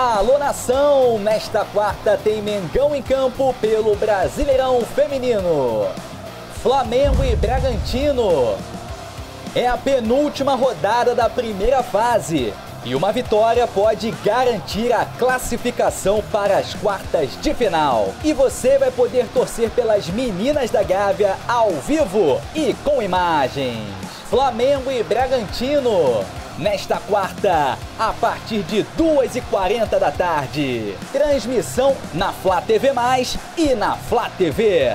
Alô, nação! Nesta quarta tem Mengão em campo pelo Brasileirão Feminino. Flamengo e Bragantino. É a penúltima rodada da primeira fase e uma vitória pode garantir a classificação para as quartas de final. E você vai poder torcer pelas meninas da Gávea ao vivo e com imagens. Flamengo e Bragantino. Nesta quarta, a partir de 2h40 da tarde. Transmissão na Fla TV+ e na Fla TV.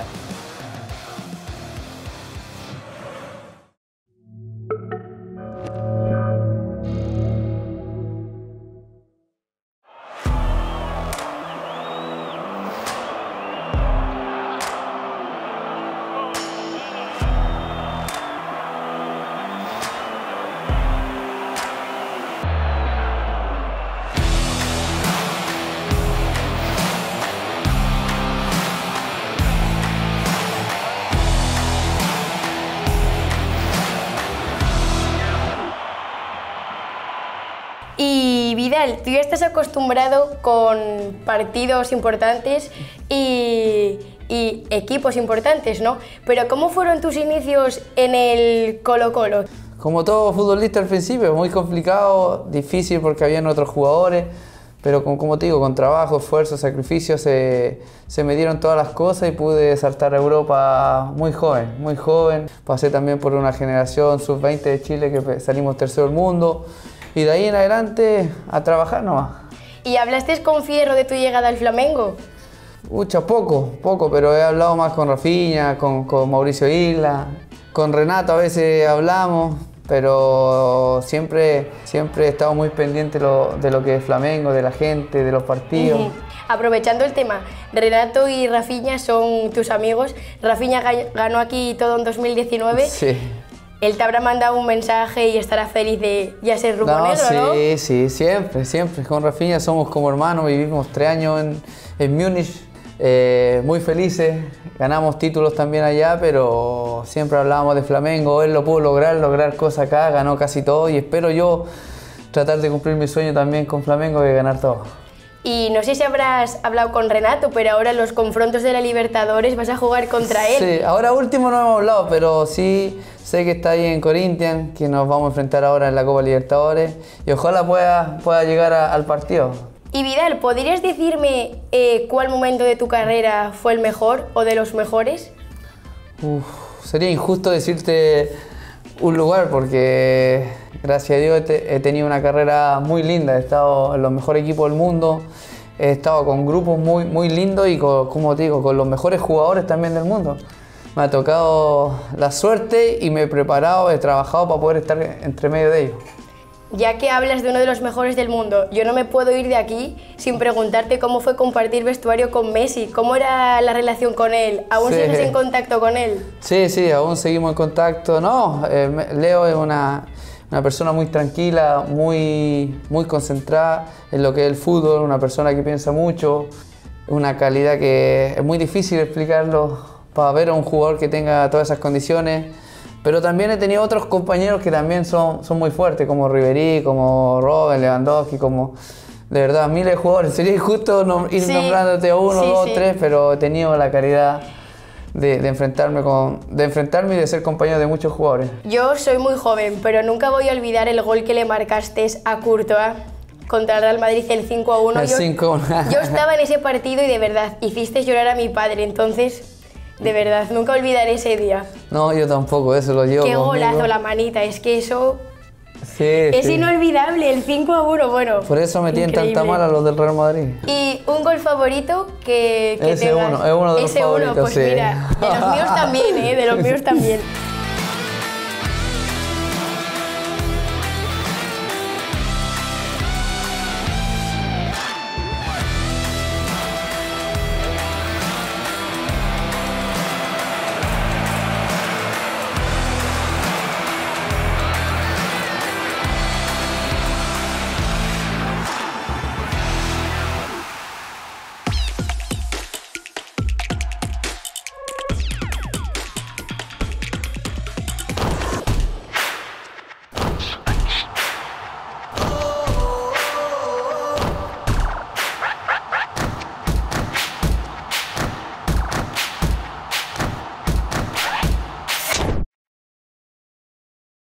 Tú ya estás acostumbrado con partidos importantes y equipos importantes, ¿no? Pero ¿cómo fueron tus inicios en el Colo-Colo? Como todo futbolista al principio, muy complicado, difícil porque habían otros jugadores, pero como te digo, con trabajo, esfuerzo, sacrificio, se me dieron todas las cosas y pude saltar a Europa muy joven. Pasé también por una generación sub-20 de Chile que salimos tercero del mundo. Y de ahí en adelante a trabajar nomás. ¿Y hablaste con Fierro de tu llegada al Flamengo? Mucho, poco, pero he hablado más con Rafinha, con Mauricio Isla, con Renato a veces hablamos, pero siempre he estado muy pendiente de lo que es Flamengo, de la gente, de los partidos. Uh-huh. Aprovechando el tema, Renato y Rafinha son tus amigos. Rafinha ganó aquí todo en 2019. Sí. Él te habrá mandado un mensaje y estará feliz de ya ser rumonero, ¿no? Sí, siempre. Con Rafinha somos como hermanos, vivimos 3 años en Múnich, muy felices, ganamos títulos también allá, pero siempre hablábamos de Flamengo, él lo pudo lograr cosas acá, ganó casi todo y espero yo tratar de cumplir mi sueño también con Flamengo de ganar todo. Y no sé si habrás hablado con Renato, pero ahora en los confrontos de la Libertadores vas a jugar contra él. Sí, ahora último no hemos hablado, pero sí sé que está ahí en Corinthians, que nos vamos a enfrentar ahora en la Copa Libertadores y ojalá pueda llegar al partido. Y Vidal, ¿podrías decirme cuál momento de tu carrera fue el mejor o de los mejores? Uf, sería injusto decirte un lugar porque gracias a Dios he tenido una carrera muy linda, he estado en los mejores equipos del mundo, he estado con grupos muy lindos y como te digo, con los mejores jugadores también del mundo. Me ha tocado la suerte y me he preparado, he trabajado para poder estar entre medio de ellos. Ya que hablas de uno de los mejores del mundo, yo no me puedo ir de aquí sin preguntarte cómo fue compartir vestuario con Messi, cómo era la relación con él, ¿aún sigues en contacto con él? Sí, aún seguimos en contacto. No, Leo es una persona muy tranquila, muy concentrada en lo que es el fútbol, una persona que piensa mucho, una calidad que es muy difícil explicarlo para ver a un jugador que tenga todas esas condiciones. Pero también he tenido otros compañeros que también son muy fuertes, como Ribery, como Robin, Lewandowski, como de verdad miles de jugadores. Sería injusto ir nombrándote a uno, dos, tres, pero he tenido la caridad de enfrentarme y de ser compañero de muchos jugadores. Yo soy muy joven, pero nunca voy a olvidar el gol que le marcaste a Courtois contra el Real Madrid, el 5-1. El 5-1. Yo estaba en ese partido y de verdad hiciste llorar a mi padre, entonces... De verdad, nunca olvidaré ese día. No, yo tampoco, eso lo llevo. Qué golazo la manita, es que eso es inolvidable, el 5-1, bueno. Por eso me tienen tanta mala los del Real Madrid. ¿Y un gol favorito que tengas? Ese uno de los favoritos, pues mira, de los míos también, de los míos también.